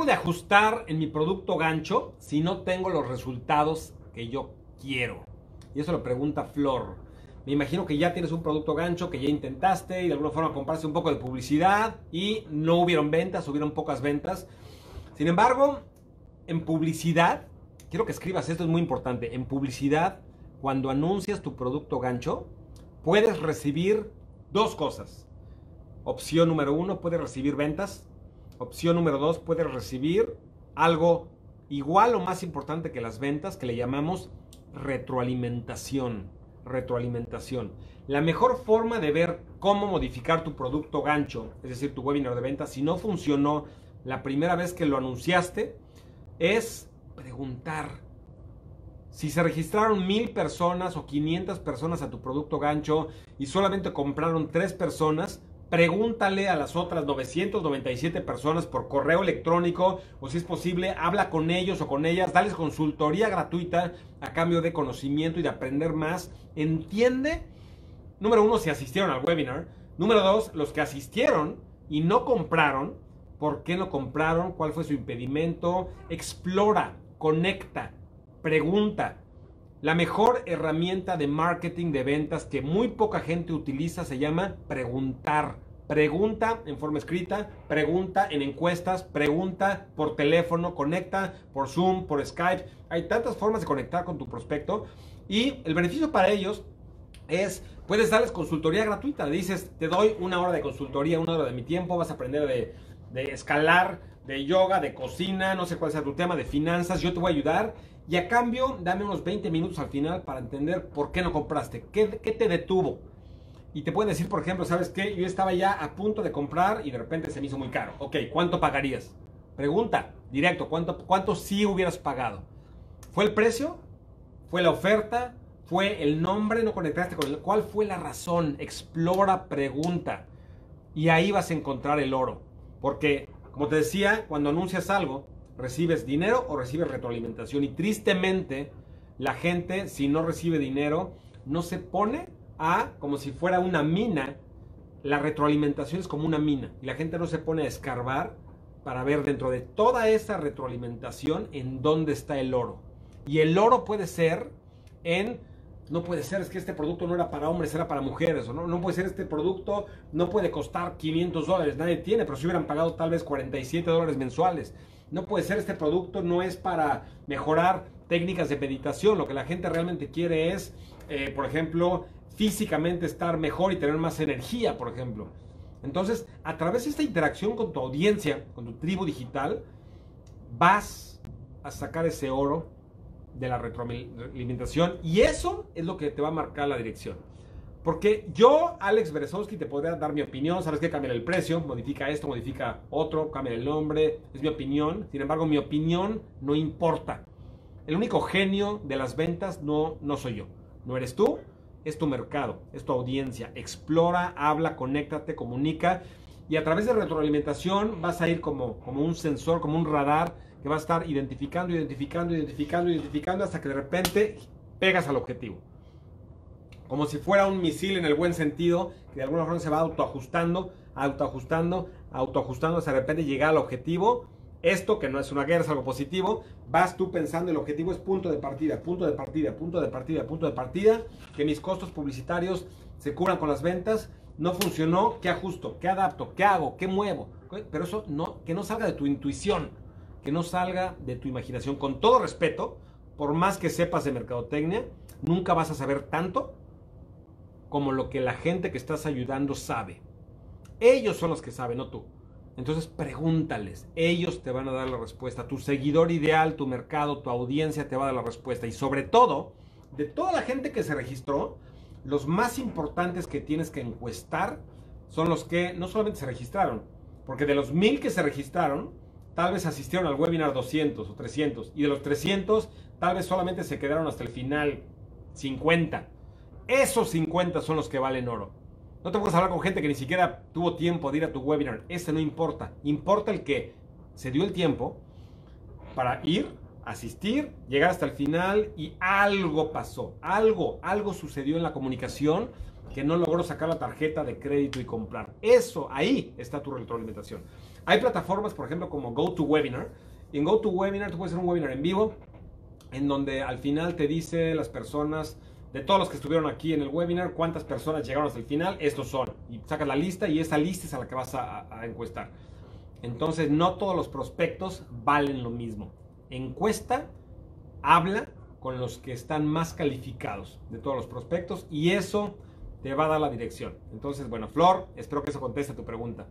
debo de ajustar en mi producto gancho si no tengo los resultados que yo quiero? Y eso lo pregunta Flor. Me imagino que ya tienes un producto gancho que ya intentaste y de alguna forma compraste un poco de publicidad y no hubieron ventas, hubieron pocas ventas. Sin embargo, en publicidad, quiero que escribas, esto es muy importante, en publicidad, cuando anuncias tu producto gancho, puedes recibir dos cosas. Opción número uno, puedes recibir ventas. Opción número dos, puedes recibir algo igual o más importante que las ventas, que le llamamos retroalimentación. Retroalimentación. La mejor forma de ver cómo modificar tu producto gancho, es decir, tu webinar de ventas, si no funcionó la primera vez que lo anunciaste, es preguntar. Si se registraron 1000 personas o 500 personas a tu producto gancho y solamente compraron 3 personas, pregúntale a las otras 997 personas por correo electrónico o, si es posible, habla con ellos o con ellas, dales consultoría gratuita a cambio de conocimiento y de aprender más. Entiende, número uno, si asistieron al webinar. Número dos, los que asistieron y no compraron, ¿por qué no compraron? ¿Cuál fue su impedimento? Explora, conecta. Pregunta. La mejor herramienta de marketing de ventas que muy poca gente utiliza se llama preguntar. Pregunta en forma escrita, pregunta en encuestas, pregunta por teléfono, conecta por Zoom, por Skype. Hay tantas formas de conectar con tu prospecto y el beneficio para ellos es, puedes darles consultoría gratuita. Le dices, te doy una hora de consultoría, una hora de mi tiempo, vas a aprender de escalar, de yoga, de cocina, no sé cuál sea tu tema, de finanzas, yo te voy a ayudar. Y a cambio, dame unos 20 minutos al final para entender por qué no compraste, qué te detuvo. Y te pueden decir, por ejemplo, ¿sabes qué? Yo estaba ya a punto de comprar y de repente se me hizo muy caro. Ok, ¿cuánto pagarías? Pregunta, directo, ¿cuánto sí hubieras pagado? ¿Fue el precio? ¿Fue la oferta? ¿Fue el nombre? ¿No conectaste con él? ¿Cuál fue la razón? Explora, pregunta. Y ahí vas a encontrar el oro. Porque, como te decía, cuando anuncias algo, recibes dinero o recibes retroalimentación. Y tristemente, la gente, si no recibe dinero, no se pone a, como si fuera una mina. La retroalimentación es como una mina. Y la gente no se pone a escarbar para ver dentro de toda esa retroalimentación en dónde está el oro. Y el oro puede ser en... No puede ser, es que este producto no era para hombres, era para mujeres. O no puede ser, este producto no puede costar $500. Nadie tiene, pero si hubieran pagado tal vez $47 mensuales. No puede ser, este producto no es para mejorar técnicas de meditación. Lo que la gente realmente quiere es, por ejemplo, físicamente estar mejor y tener más energía, por ejemplo. Entonces, a través de esta interacción con tu audiencia, con tu tribu digital, vas a sacar ese oro de la retroalimentación. Y eso es lo que te va a marcar la dirección. Porque yo, Alex Berezowsky, te podría dar mi opinión. Sabes que cambia el precio, modifica esto, modifica otro, cambia el nombre. Es mi opinión. Sin embargo, mi opinión no importa. El único genio de las ventas no soy yo. No eres tú, es tu mercado, es tu audiencia. Explora, habla, conéctate, comunica. Y a través de retroalimentación vas a ir como un sensor, como un radar que va a estar identificando hasta que de repente pegas al objetivo. Como si fuera un misil en el buen sentido, que de alguna forma se va autoajustando hasta de repente llegar al objetivo. Esto, que no es una guerra, es algo positivo. Vas tú pensando, el objetivo es punto de partida, que mis costos publicitarios se cubran con las ventas. No funcionó, ¿qué ajusto? ¿Qué adapto? ¿Qué hago? ¿Qué muevo? Pero eso no, que no salga de tu intuición, que no salga de tu imaginación. Con todo respeto, por más que sepas de mercadotecnia, nunca vas a saber tanto como lo que la gente que estás ayudando sabe. Ellos son los que saben, no tú. Entonces pregúntales, ellos te van a dar la respuesta. Tu seguidor ideal, tu mercado, tu audiencia te va a dar la respuesta. Y sobre todo, de toda la gente que se registró, los más importantes que tienes que encuestar son los que no solamente se registraron, porque de los 1000 que se registraron, tal vez asistieron al webinar 200 o 300, y de los 300, tal vez solamente se quedaron hasta el final 50. Esos 50 son los que valen oro. No te puedes hablar con gente que ni siquiera tuvo tiempo de ir a tu webinar. Ese no importa. Importa el que se dio el tiempo para ir, asistir, llegar hasta el final y algo pasó. Algo sucedió en la comunicación que no logró sacar la tarjeta de crédito y comprar. Eso, ahí está tu retroalimentación. Hay plataformas, por ejemplo, como GoToWebinar. En GoToWebinar tú puedes hacer un webinar en vivo, en donde al final te dice las personas, de todos los que estuvieron aquí en el webinar, cuántas personas llegaron hasta el final, estos son. Y sacas la lista y esa lista es a la que vas a encuestar. Entonces, no todos los prospectos valen lo mismo. Encuesta, habla con los que están más calificados de todos los prospectos y eso te va a dar la dirección. Entonces, bueno, Flor, espero que eso conteste a tu pregunta.